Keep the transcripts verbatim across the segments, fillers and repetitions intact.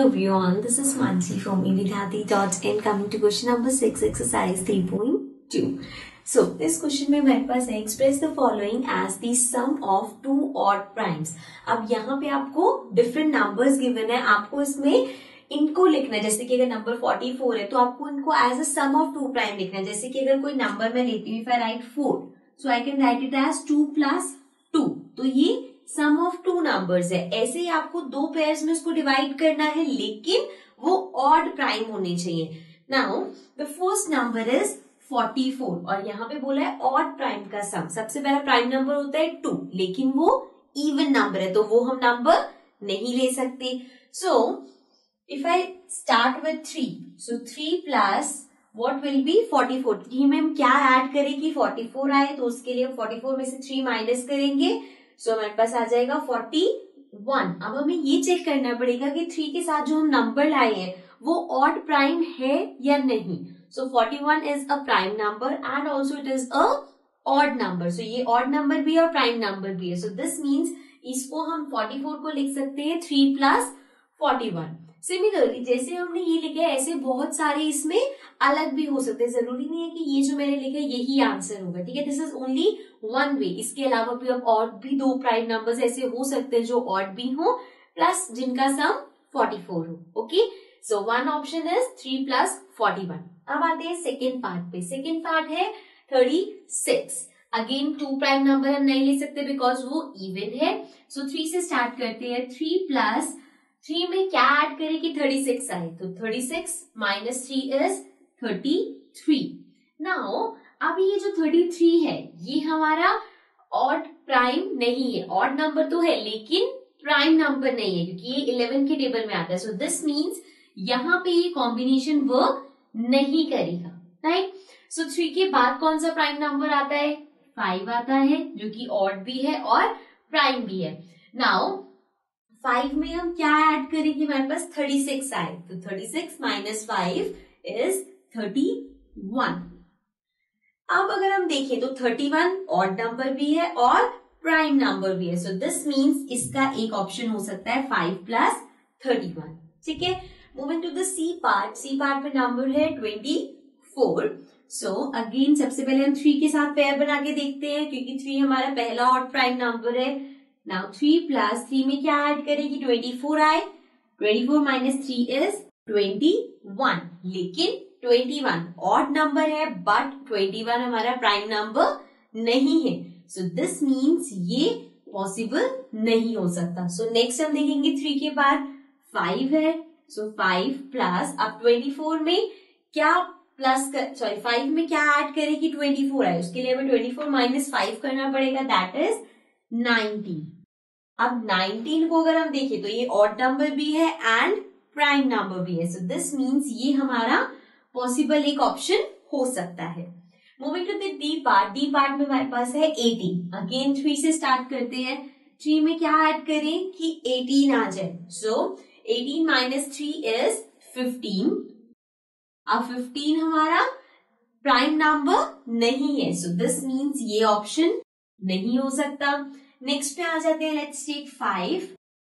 everyone, this is Mansi from e vidhyarthi dot in coming to question number six, exercise three point two. So इस question में मेरे पास है express the following as the sum of two odd primes. अब यहाँ पे आपको different numbers given है, आपको इसमें इनको लिखना है. जैसे कि अगर नंबर फोर्टी फोर है तो आपको इनको as a sum of two prime लिखना है. जैसे कि अगर कोई नंबर मैं लेती हूँ, if I write four, so I can write it as two plus two, तो ये सम ऑफ टू नंबर्स है. ऐसे ही आपको दो पेयर्स में इसको डिवाइड करना है, लेकिन वो ऑड प्राइम होने चाहिए. Now the first number is forty four और यहाँ पे बोला है ऑड प्राइम का सम. सबसे पहला प्राइम नंबर होता है टू, लेकिन वो इवन नंबर है तो वो हम नंबर नहीं ले सकते. So if I start with three, so three plus what will be forty four. Three में हम क्या ऐड करें कि फोर्टी फोर आए, तो उसके लिए हम फोर्टी फोर में से थ्री माइनस करेंगे. सो so, हमारे पास आ जाएगा फोर्टी वन. अब हमें ये चेक करना पड़ेगा कि थ्री के साथ जो हम नंबर लाए हैं वो ऑड प्राइम है या नहीं. So forty one is a prime number and also it is a odd number. So ये ऑड नंबर भी है और प्राइम नंबर भी है. सो दिस मीन्स इसको हम फोर्टी फोर को लिख सकते हैं three plus forty one. Similarly जैसे हमने ये लिखा है ऐसे बहुत सारे इसमें अलग भी हो सकते हैं. जरूरी नहीं है कि ये जो मैंने लिखा है यही आंसर होगा. ठीक है, this is only one way. इसके अलावा भी अब और भी दो प्राइम नंबर्स ऐसे हो सकते हैं जो ऑड भी हो प्लस जिनका सम फोर्टी फोर हो. Okay, so one option is three plus forty one. अब आते हैं सेकेंड पार्ट पे. सेकेंड पार्ट है thirty six. Again two prime number हम नहीं ले सकते बिकॉज वो इवन है. सो so, थ्री से स्टार्ट करते हैं. थ्री प्लस थ्री में क्या ऐड करें कि थर्टी सिक्स आए, तो thirty six minus three is thirty three. Now अब ये जो थर्टी थ्री है ये हमारा ऑड प्राइम नहीं है. ऑड नंबर तो है लेकिन प्राइम नंबर नहीं है क्योंकि ये इलेवन के टेबल में आता है. सो दिस मीन्स यहाँ पे ये कॉम्बिनेशन वर्क नहीं करेगा. राइट, सो थ्री के बाद कौन सा प्राइम नंबर आता है? फाइव आता है जो कि ऑड भी है और प्राइम भी है. नाउ फाइव में हम क्या ऐड करें कि हमारे पास थर्टी सिक्स आए, तो thirty six minus five is thirty one. अब अगर हम देखें तो थर्टी वन ऑड नंबर भी है और प्राइम नंबर भी है. सो दिस मींस इसका एक ऑप्शन हो सकता है फाइव प्लस थर्टी वन. ठीक है, moving to the C part. C part में नंबर है ट्वेंटी फोर. सो अगेन सबसे पहले हम थ्री के साथ पेयर बना के देखते हैं क्योंकि थ्री हमारा पहला ऑड प्राइम नंबर है. नाउ थ्री प्लस थ्री में क्या ऐड करें कि ट्वेंटी फोर आए. Twenty four minus three is twenty one, लेकिन ट्वेंटी वन ऑड नंबर है बट ट्वेंटी वन हमारा प्राइम नंबर नहीं है. सो दिस मीन्स ये पॉसिबल नहीं हो सकता. सो so, नेक्स्ट हम देखेंगे थ्री के बाद फाइव है. सो so, फाइव प्लस अब ट्वेंटी फोर में क्या प्लस कर सॉरी फाइव में क्या ऐड करें कि ट्वेंटी फोर आए, उसके लिए हमें ट्वेंटी फोर माइनस फाइव करना पड़ेगा, दैट इज नाइनटीन. अब नाइनटीन को अगर हम देखें तो ये ऑड नंबर भी है एंड प्राइम नंबर भी है. सो दिस मींस ये हमारा पॉसिबल एक ऑप्शन हो सकता है. Moving to the D part. D part में हमारे पास है एटीन. अगेन थ्री से स्टार्ट करते हैं. थ्री में क्या ऐड करें कि एटीन आ जाए. सो eighteen minus three is fifteen. अब फिफ्टीन हमारा प्राइम नंबर नहीं है. सो दिस मींस ये ऑप्शन नहीं हो सकता. नेक्स्ट पे आ जाते हैं, let's take five.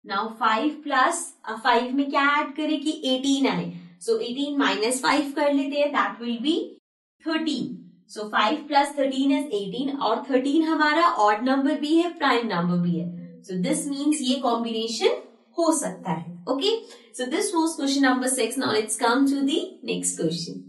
Now five plus five में क्या ऐड करें कि एटीन आए. सो एटीन माइनस फाइव कर लेते हैं, that will be thirteen. So five plus thirteen is eighteen और थर्टीन हमारा ऑड नंबर भी है प्राइम नंबर भी है. सो दिस मीन्स ये कॉम्बिनेशन हो सकता है. Okay, so this was question number six. Now let's come to the next question.